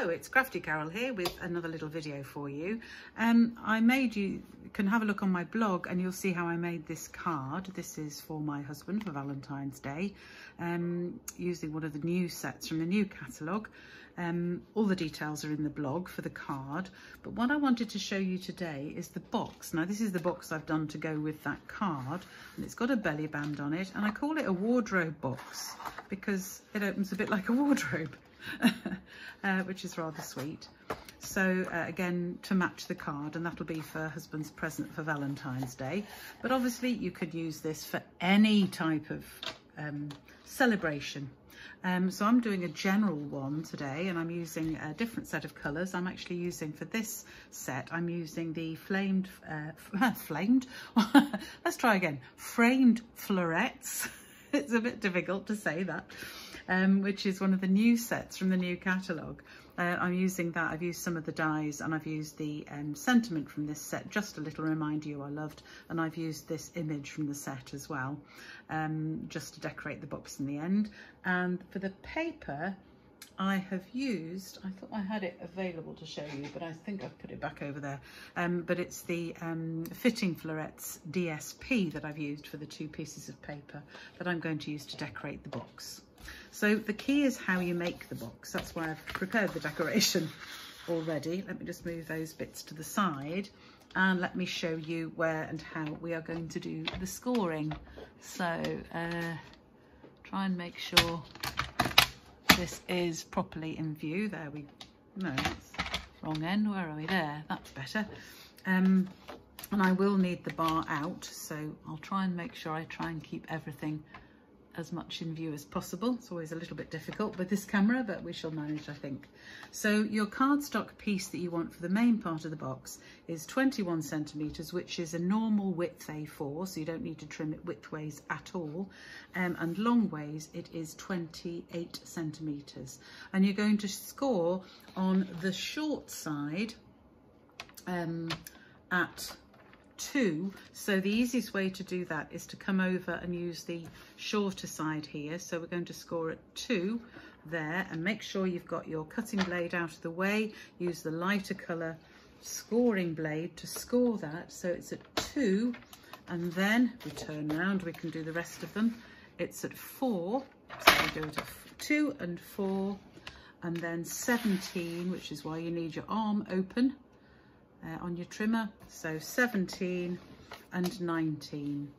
So it's Crafty Carol here with another little video for you. You can have a look on my blog and you'll see how I made this card. This is for my husband for Valentine's Day, using one of the new sets from the new catalogue. All the details are in the blog for the card, but what I wanted to show you today is the box. Now this is the box I've done to go with that card, and it's got a belly band on it, and I call it a wardrobe box because it opens a bit like a wardrobe. Which is rather sweet. So again, to match the card, and that'll be for husband's present for Valentine's Day. But obviously you could use this for any type of celebration. So I'm doing a general one today, and I'm using a different set of colours. I'm actually using, for this set, I'm using the framed florets. It's a bit difficult to say that. Which is one of the new sets from the new catalogue. I'm using that. I've used some of the dies, and I've used the sentiment from this set, just a little reminder you I loved, and I've used this image from the set as well, just to decorate the box in the end. And for the paper, I have used, I thought I had it available to show you, but I think I've put it back over there, but it's the Fitting Florets DSP that I've used for the two pieces of paper that I'm going to use to decorate the box. So the key is how you make the box. That's why I've prepared the decoration already. Let me just move those bits to the side and let me show you where and how we are going to do the scoring. So try and make sure this is properly in view. There we go. No, that's wrong end. Where are we? There, that's better. And I will need the bar out, so I'll try and make sure I try and keep everything as much in view as possible. It's always a little bit difficult with this camera, but we shall manage, I think. So your cardstock piece that you want for the main part of the box is 21 centimetres, which is a normal width A4, so you don't need to trim it widthways at all. And longways, it is 28 centimetres. And you're going to score on the short side at 2. So the easiest way to do that is to come over and use the shorter side here. So we're going to score at 2 there, and make sure you've got your cutting blade out of the way. Use the lighter colour scoring blade to score that. So it's at 2, and then we turn round, we can do the rest of them. It's at 4, so we do it at 2 and 4, and then 17, which is why you need your arm open on your trimmer. So 17 and 19.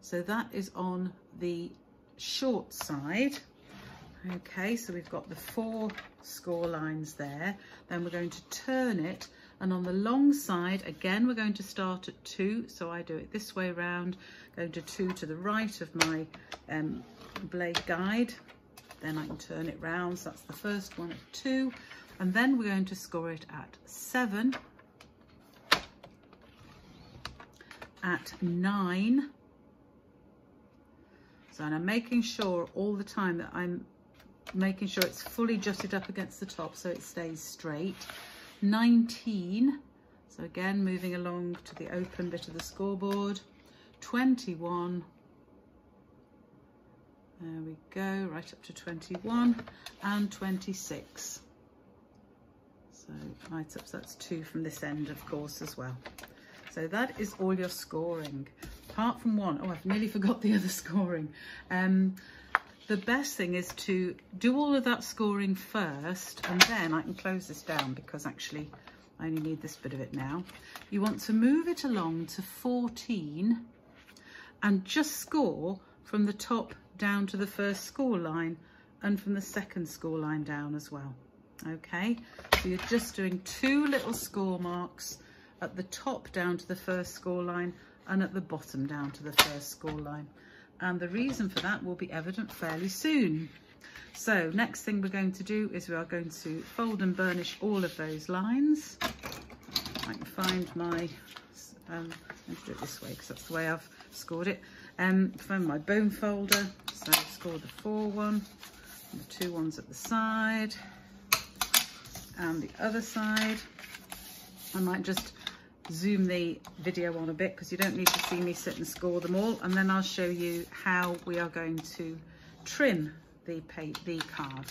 So that is on the short side. Okay, so we've got the 4 score lines there. Then we're going to turn it, and on the long side again we're going to start at 2. So I do it this way round, going to 2 to the right of my blade guide. Then I can turn it round, so that's the first one at 2, and then we're going to score it at 7, at 9. So, and I'm making sure all the time that I'm making sure it's fully jutted up against the top so it stays straight. 19, so again moving along to the open bit of the scoreboard. 21, there we go, right up to 21, and 26. So right up, so that's 2 from this end of course as well. So that is all your scoring, apart from one. Oh, I've nearly forgot the other scoring. The best thing is to do all of that scoring first, and then I can close this down because actually I only need this bit of it now. You want to move it along to 14 and just score from the top down to the first score line, and from the second score line down as well. Okay, so you're just doing 2 little score marks at the top down to the first score line, and at the bottom down to the first score line, and the reason for that will be evident fairly soon. So next thing we're going to do is we are going to fold and burnish all of those lines. I can find my I'm going to do it this way because that's the way I've scored it. Find my bone folder, so I've scored the 4 one and the 2 ones at the side and the other side. I might just zoom the video on a bit because you don't need to see me sit and score them all, and then I'll show you how we are going to trim the card.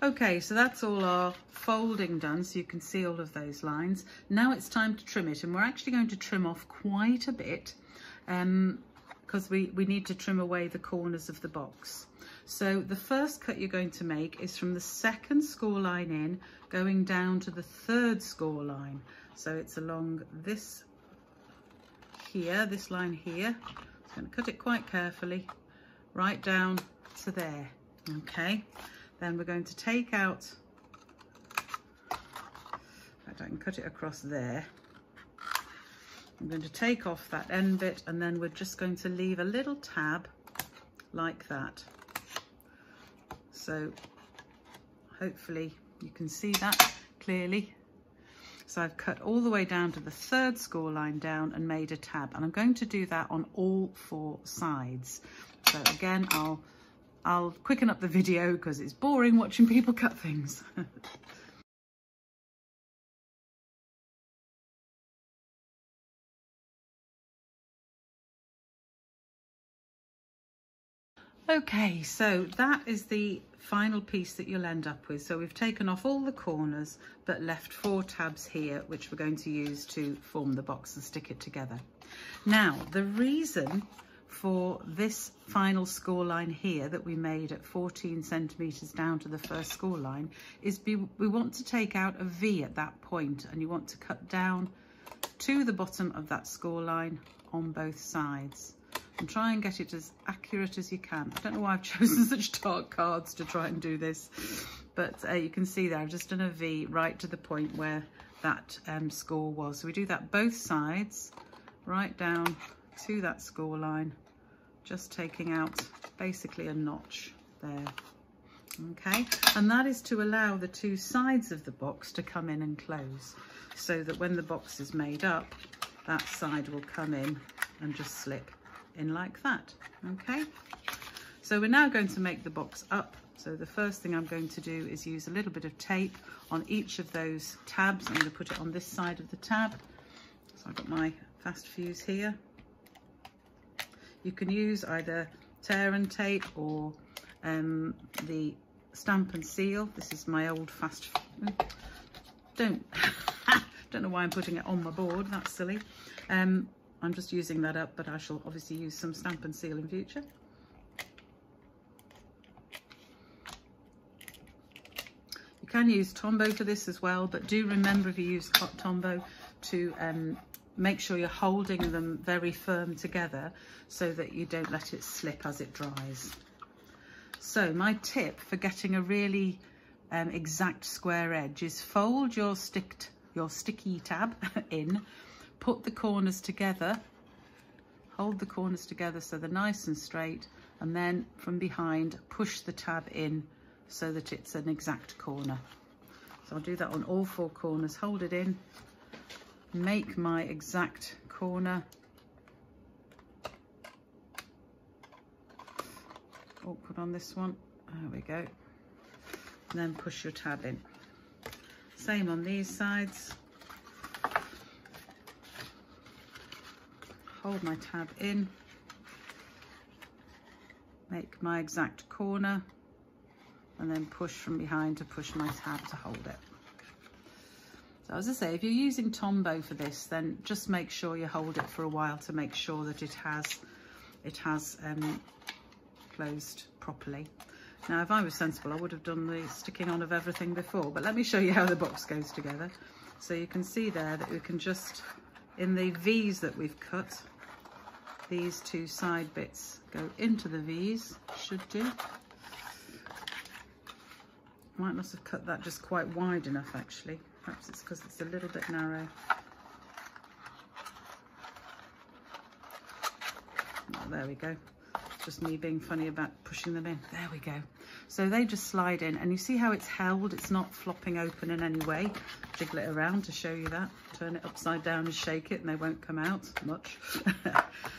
Okay, so that's all our folding done, so you can see all of those lines. Now it's time to trim it, and we're actually going to trim off quite a bit because we need to trim away the corners of the box. So the first cut you're going to make is from the second score line in, going down to the third score line. So it's along this here, this line here. I'm going to cut it quite carefully, right down to there. Okay, then we're going to take out, in fact I can cut it across there. I'm going to take off that end bit, and then we're just going to leave a little tab like that. So hopefully you can see that clearly. So I've cut all the way down to the third score line down and made a tab, and I'm going to do that on all four sides. So again, I'll quicken up the video because it's boring watching people cut things. Okay, so that is the final piece that you'll end up with. So we've taken off all the corners but left four tabs here, which we're going to use to form the box and stick it together. Now, the reason for this final score line here that we made at 14 centimetres down to the first score line is we want to take out a V at that point, and you want to cut down to the bottom of that score line on both sides. And try and get it as accurate as you can. I don't know why I've chosen such dark cards to try and do this, but you can see there I've just done a V right to the point where that score was. So we do that both sides, right down to that score line, just taking out basically a notch there. Okay, and that is to allow the two sides of the box to come in and close, so that when the box is made up, that side will come in and just slip in like that. Okay, so we're now going to make the box up. So the first thing I'm going to do is use a little bit of tape on each of those tabs. I'm going to put it on this side of the tab. So I've got my Fast Fuse here. You can use either tear and tape or the Stampin' Seal. This is my old Fast don't know why I'm putting it on my board, that's silly. I'm just using that up, but I shall obviously use some Stampin' Seal in future. You can use Tombow for this as well, but do remember if you use Tombow to make sure you're holding them very firm together so that you don't let it slip as it dries. So my tip for getting a really exact square edge is fold your sticky tab in, put the corners together, hold the corners together so they're nice and straight, and then from behind push the tab in so that it's an exact corner. So I'll do that on all four corners, hold it in, make my exact corner. Awkward on this one, there we go. And then push your tab in. Same on these sides. Hold my tab in, make my exact corner, and then push from behind to push my tab to hold it. So as I say, if you're using Tombow for this, then just make sure you hold it for a while to make sure that it has closed properly. Now, if I was sensible, I would have done the sticking on of everything before, but let me show you how the box goes together. So you can see there that we can just, in the V's that we've cut, these two side bits go into the V's, should do. Might not have cut that just quite wide enough actually. Perhaps it's because it's a little bit narrow. Oh, there we go. Just me being funny about pushing them in. There we go. So they just slide in, and you see how it's held. It's not flopping open in any way. Jiggle it around to show you that. Turn it upside down and shake it and they won't come out much.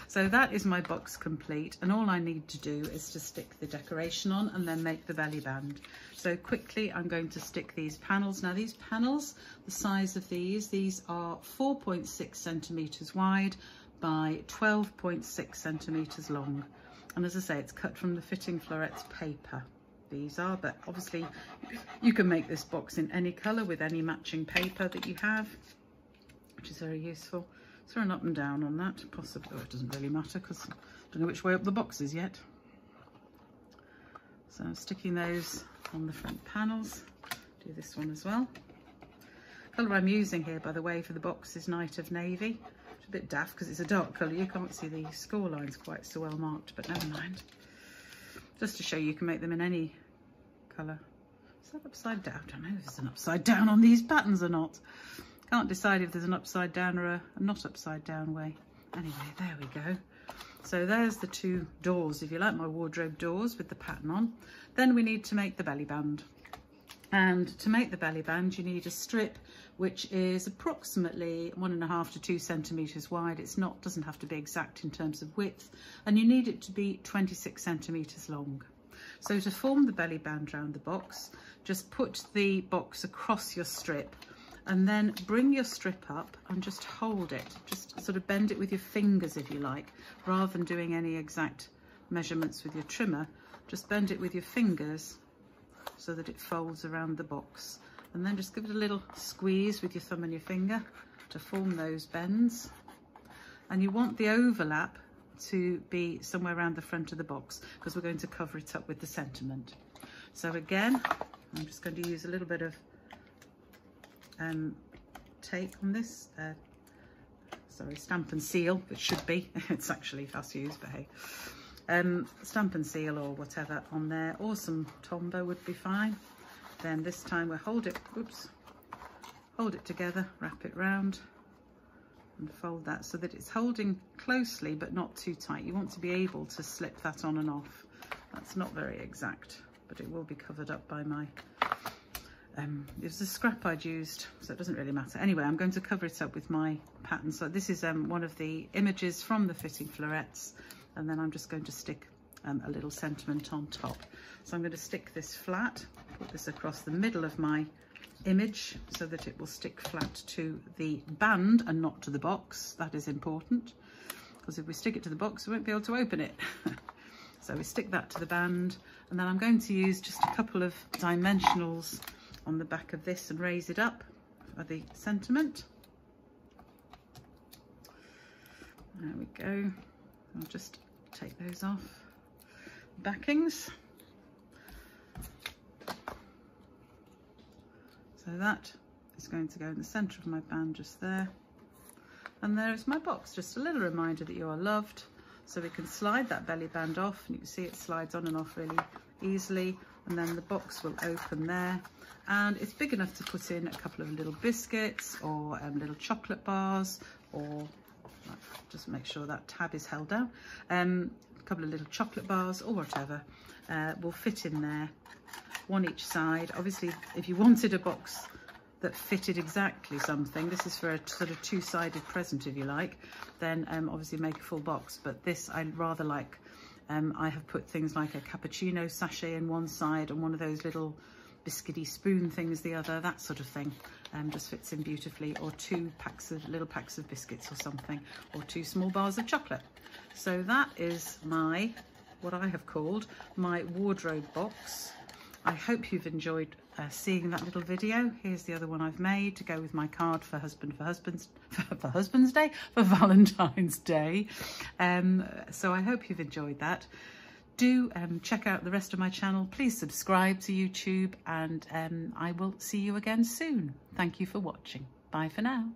So that is my box complete, and all I need to do is to stick the decoration on and then make the belly band. So quickly I'm going to stick these panels. Now these panels, the size of these are 4.6 centimetres wide by 12.6 centimetres long. And as I say, it's cut from the Fitting Florets paper. these are, but obviously you can make this box in any colour with any matching paper that you have, which is very useful. So an up and down on that, possibly. Oh, it doesn't really matter because I don't know which way up the box is yet. So I'm sticking those on the front panels. Do this one as well. The colour I'm using here, by the way, for the box is Night of Navy. It's a bit daft because it's a dark colour. You can't see the score lines quite so well marked, but never mind. Just to show you can make them in any colour. Is that upside down? I don't know if there's an upside down on these patterns or not. Can't decide if there's an upside down or a not upside down way. Anyway, there we go. So there's the two doors, if you like, my wardrobe doors with the pattern on. Then we need to make the belly band. And to make the belly band, you need a strip which is approximately 1.5 to 2 centimetres wide. It's not, doesn't have to be exact in terms of width, and you need it to be 26 centimetres long. So to form the belly band round the box, just put the box across your strip and then bring your strip up and just hold it, just sort of bend it with your fingers if you like, rather than doing any exact measurements with your trimmer. Just bend it with your fingers so that it folds around the box, and then just give it a little squeeze with your thumb and your finger to form those bends. And you want the overlap to be somewhere around the front of the box because we're going to cover it up with the sentiment. So again, I'm just going to use a little bit of tape on this, sorry, Stampin' Seal, which should be, it's actually Fast Fuse, but hey. Stampin' Seal or whatever on there, or some Tombow would be fine. Then this time we'll hold it, oops, hold it together, wrap it round and fold that so that it's holding closely but not too tight. You want to be able to slip that on and off. That's not very exact, but it will be covered up by my, it was a scrap I'd used, so it doesn't really matter. Anyway, I'm going to cover it up with my pattern. So this is one of the images from the Fitting Florets. And then I'm just going to stick a little sentiment on top. So I'm going to stick this flat, put this across the middle of my image so that it will stick flat to the band and not to the box. That is important, because if we stick it to the box, we won't be able to open it. So we stick that to the band, and then I'm going to use just a couple of dimensionals on the back of this and raise it up for the sentiment. There we go. I'll just take those off. Backings. So that is going to go in the centre of my band just there. And there is my box, just a little reminder that you are loved. So we can slide that belly band off, and you can see it slides on and off really easily. And then the box will open there, and it's big enough to put in a couple of little biscuits or little chocolate bars, or just make sure that tab is held down, a couple of little chocolate bars or whatever will fit in there, one each side. Obviously, if you wanted a box that fitted exactly something, this is for a sort of two-sided present if you like, then obviously make a full box, but this I rather like. I have put things like a cappuccino sachet in one side and one of those little biscuity spoon things the other, that sort of thing, just fits in beautifully, or two packs of little packs of biscuits or something, or two small bars of chocolate. So that is my, what I have called my wardrobe box. I hope you've enjoyed seeing that little video. Here's the other one I've made to go with my card for Valentine's Day. So I hope you've enjoyed that. Do check out the rest of my channel. Please subscribe to YouTube, and I will see you again soon. Thank you for watching. Bye for now.